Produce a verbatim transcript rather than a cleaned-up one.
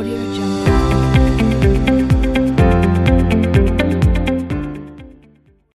Audio Jungle.